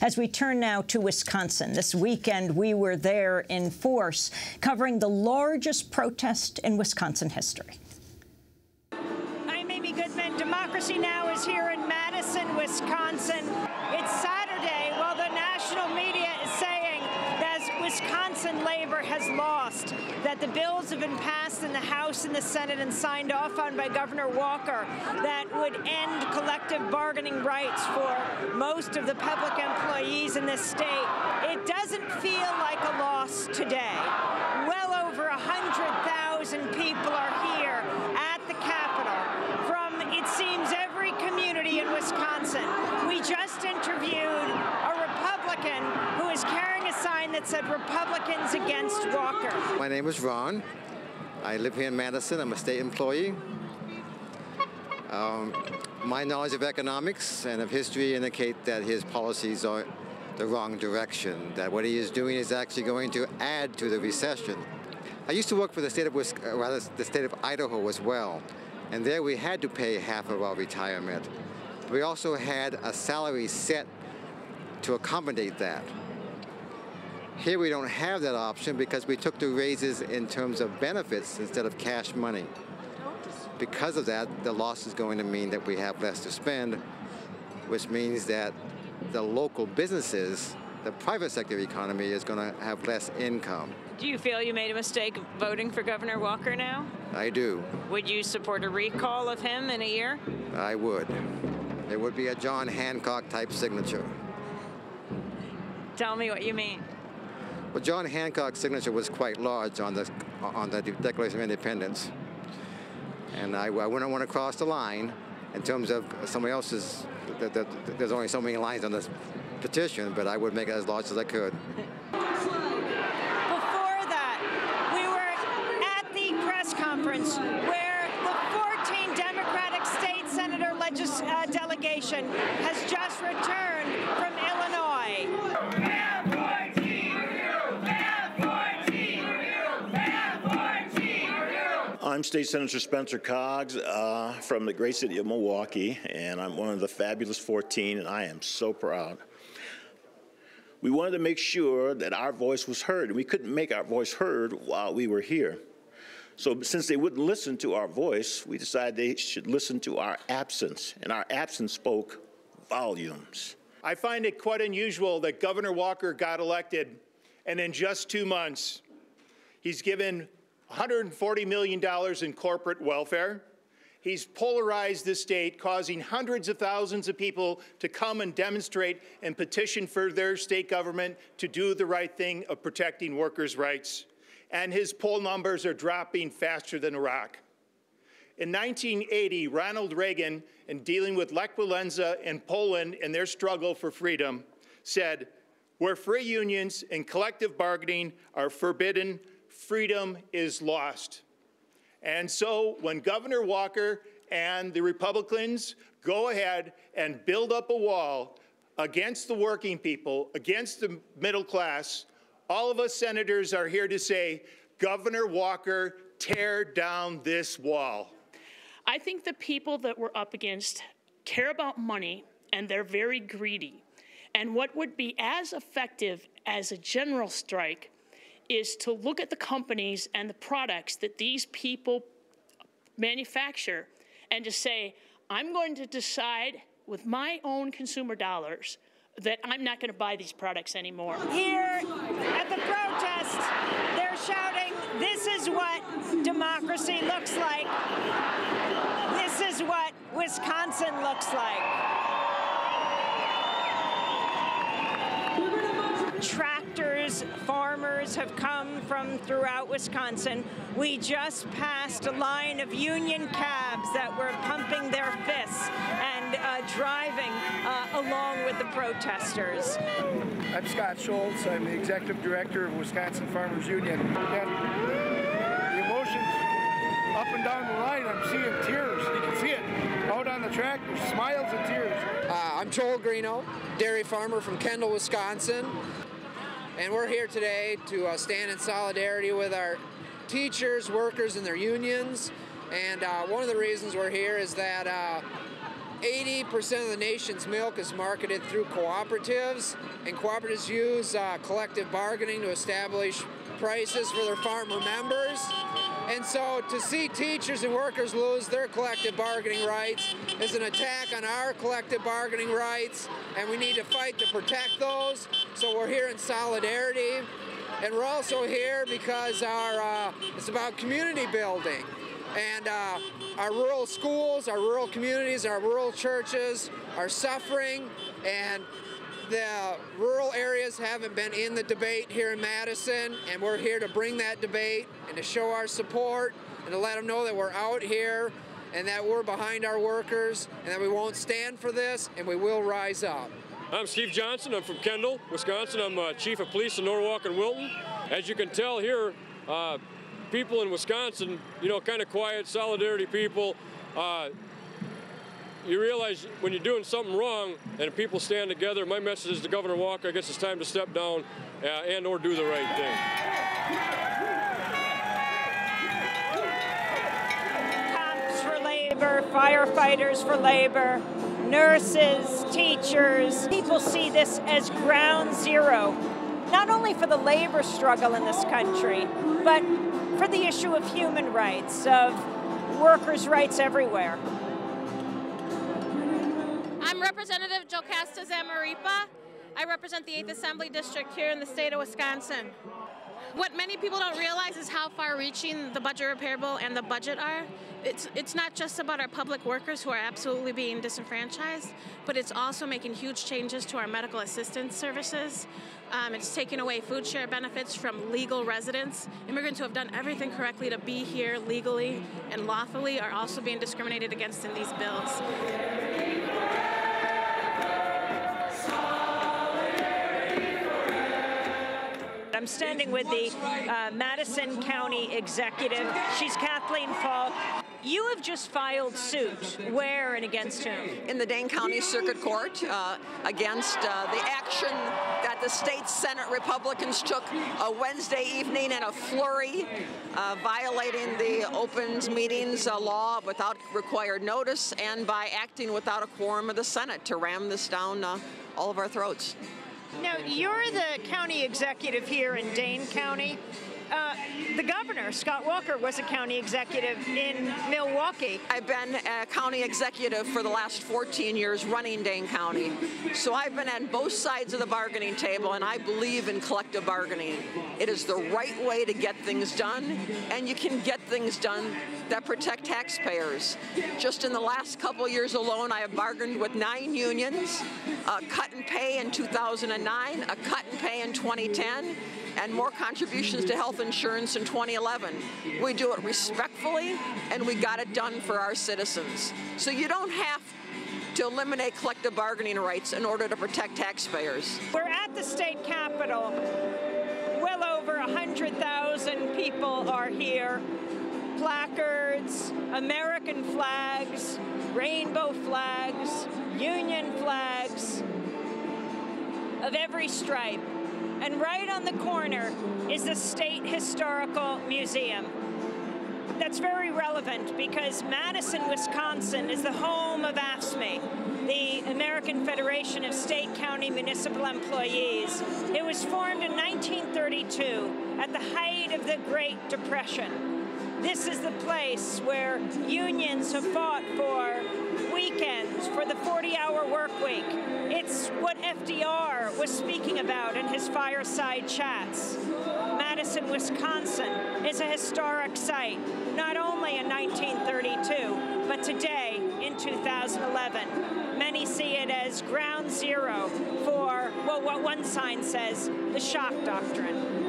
As we turn now to Wisconsin, this weekend we were there in force, covering the largest protest in Wisconsin history. I'm Amy Goodman. Democracy Now! Is here in Madison, Wisconsin. It's Saturday. Well, the national media is saying that Wisconsin labor has lost, that the bills have been passed in the House and the Senate and signed off on by Governor Walker that would end collective bargaining rights for most of the public employees in this state. It doesn't feel like a loss today. Well over 100,000 people are here at the Capitol from, it seems, every community in Wisconsin. We just interviewed a Republican who is carrying a sign that said Republicans Against Walker. My name is Ron. I live here in Madison. I'm a state employee. My knowledge of economics and of history indicate that his policies are the wrong direction, that what he is doing is actually going to add to the recession. I used to work for the state of Idaho as well, and there we had to pay half of our retirement. We also had a salary set to accommodate that. Here we don't have that option because we took the raises in terms of benefits instead of cash money. Because of that, the loss is going to mean that we have less to spend, which means that the local businesses, the private sector economy, is going to have less income. Do you feel you made a mistake voting for Governor Walker now? I do. Would you support a recall of him in a year? I would. It would be a John Hancock type signature. Tell me what you mean. Well, John Hancock's signature was quite large on the Declaration of Independence, and I wouldn't want to cross the line in terms of somebody else's. There's only so many lines on this petition, but I would make it as large as I could. Before that, we were at the press conference where the 14 Democratic state senator delegation has just returned from Illinois. I'm State Senator Spencer Coggs from the great city of Milwaukee, and I'm one of the fabulous 14, and I am so proud. We wanted to make sure that our voice was heard, and we couldn't make our voice heard while we were here. So since they wouldn't listen to our voice, we decided they should listen to our absence, and our absence spoke volumes. I find it quite unusual that Governor Walker got elected, and in just 2 months, he's given $140 million in corporate welfare. He's polarized the state, causing hundreds of thousands of people to come and demonstrate and petition for their state government to do the right thing of protecting workers' rights. And his poll numbers are dropping faster than a rock. In 1980, Ronald Reagan, in dealing with Lech Walesa and Poland and their struggle for freedom, said, "Where free unions and collective bargaining are forbidden, freedom is lost." And so when Governor Walker and the Republicans go ahead and build up a wall against the working people, against the middle class, all of us senators are here to say, Governor Walker, tear down this wall. I think the people that we're up against care about money, and they're very greedy. And what would be as effective as a general strike is to look at the companies and the products that these people manufacture and to say, I'm going to decide with my own consumer dollars that I'm not going to buy these products anymore. Here at the protest, they're shouting, this is what democracy looks like. This is what Wisconsin looks like. Tractors, farmers have come from throughout Wisconsin. We just passed a line of union cabs that were pumping their fists and driving along with the protesters. I'm Scott Schultz. I'm the executive director of Wisconsin Farmers Union. And the emotions up and down the line, I'm seeing tears. You can see it out on the tractors, smiles and tears. I'm Joel Greeno, dairy farmer from Kendall, Wisconsin. And we're here today to stand in solidarity with our teachers, workers, and their unions. And one of the reasons we're here is that 80% of the nation's milk is marketed through cooperatives, and cooperatives use collective bargaining to establish prices for their farmer members. And so to see teachers and workers lose their collective bargaining rights is an attack on our collective bargaining rights, and we need to fight to protect those. So we're here in solidarity, and we're also here because it's about community building. And our rural schools, our rural communities, our rural churches are suffering, and the rural areas haven't been in the debate here in Madison, and we're here to bring that debate and to show our support and to let them know that we're out here and that we're behind our workers and that we won't stand for this and we will rise up. I'm Steve Johnson. I'm from Kendall, Wisconsin. I'm chief of police in Norwalk and Wilton. As you can tell here, people in Wisconsin, you know, kind of quiet, solidarity people. You realize when you're doing something wrong and people stand together, my message is to Governor Walker, I guess it's time to step down and or do the right thing. Cops for labor, firefighters for labor, nurses, teachers. People see this as ground zero, not only for the labor struggle in this country, but for the issue of human rights, of workers' rights everywhere. I'm Representative Jocasta Zamaripa. I represent the 8th Assembly District here in the state of Wisconsin. What many people don't realize is how far-reaching the budget repair bill and the budget are. It's not just about our public workers who are absolutely being disenfranchised, but it's also making huge changes to our medical assistance services. It's taking away food share benefits from legal residents. Immigrants who have done everything correctly to be here legally and lawfully are also being discriminated against in these bills. I'm standing with the Madison County executive. She's Kathleen Falk. You have just filed suit. Where and against whom? In the Dane County Circuit Court against the action that the state Senate Republicans took Wednesday evening in a flurry, violating the open meetings law without required notice and by acting without a quorum of the Senate to ram this down all of our throats. Now, you're the county executive here in Dane County. The governor, Scott Walker, was a county executive in Milwaukee. I've been a county executive for the last 14 years running Dane County. So I've been on both sides of the bargaining table, and I believe in collective bargaining. It is the right way to get things done, and you can get things done that protect taxpayers. Just in the last couple of years alone, I have bargained with 9 unions, a cut in pay in 2009, a cut in pay in 2010, and more contributions to health insurance in 2011. We do it respectfully, and we got it done for our citizens. So you don't have to eliminate collective bargaining rights in order to protect taxpayers. We're at the state capitol. Well over 100,000 people are here. Placards, American flags, rainbow flags, union flags of every stripe. And right on the corner is the State Historical Museum. That's very relevant because Madison, Wisconsin is the home of AFSCME, the American Federation of State, County, Municipal Employees. It was formed in 1932 at the height of the Great Depression. This is the place where unions have fought for weekends, for the 40-hour work week. It's what FDR was speaking about in his fireside chats. Madison, Wisconsin is a historic site, not only in 1932, but today in 2011. Many see it as ground zero for, well, what one sign says, the shock doctrine.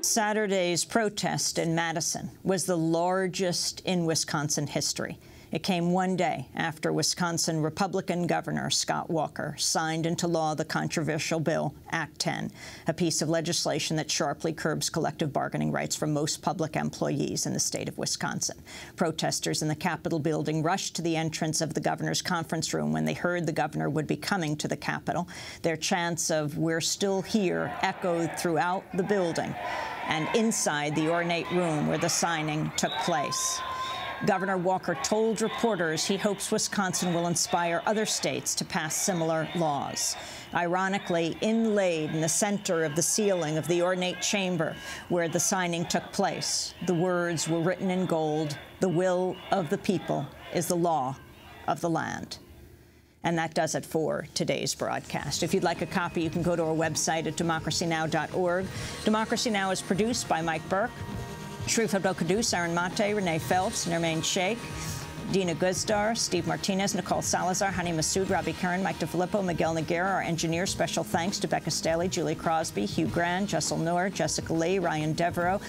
Saturday's protest in Madison was the largest in Wisconsin history. It came one day after Wisconsin Republican Governor Scott Walker signed into law the controversial bill, Act 10, a piece of legislation that sharply curbs collective bargaining rights for most public employees in the state of Wisconsin. Protesters in the Capitol building rushed to the entrance of the governor's conference room when they heard the governor would be coming to the Capitol. Their chants of "We're still here" echoed throughout the building and inside the ornate room where the signing took place. Governor Walker told reporters he hopes Wisconsin will inspire other states to pass similar laws. Ironically, inlaid in the center of the ceiling of the ornate chamber where the signing took place, the words were written in gold, "The will of the people is the law of the land." And that does it for today's broadcast. If you'd like a copy, you can go to our website at democracynow.org. Democracy Now! Is produced by Mike Burke, Shreve Abdul Kadu, Aaron Maté, Renee Feltz, Nermaine Sheikh, Dina Guzdar, Steve Martinez, Nicole Salazar, Hani Massoud, Robbie Karen, Mike DeFilippo, Miguel Nogueira, our engineer. Special thanks to Becca Staley, Julie Crosby, Hugh Grand, Jessel Noor, Jessica Lee, Ryan Devereaux,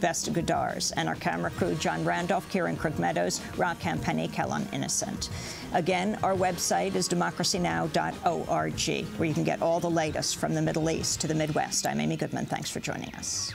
Vesta Gudars, and our camera crew, John Randolph, Kieran Krug-Meadows, Rakan Penny, Kellen Innocent. Again, our website is democracynow.org, where you can get all the latest from the Middle East to the Midwest. I'm Amy Goodman. Thanks for joining us.